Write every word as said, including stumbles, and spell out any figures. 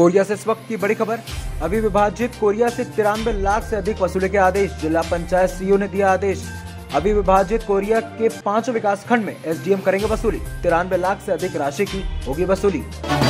Korea से इस वक्त की बड़ी खबर। अभी विभाजित कोरिया से तिरानवे लाख से अधिक वसूले के आदेश, जिला पंचायत सीईओ ने दिया आदेश। अभी विभाजित कोरिया के पांच विकास खंड में एसडीएम करेंगे वसूली। तिरानवे लाख से अधिक राशि की होगी वसूली।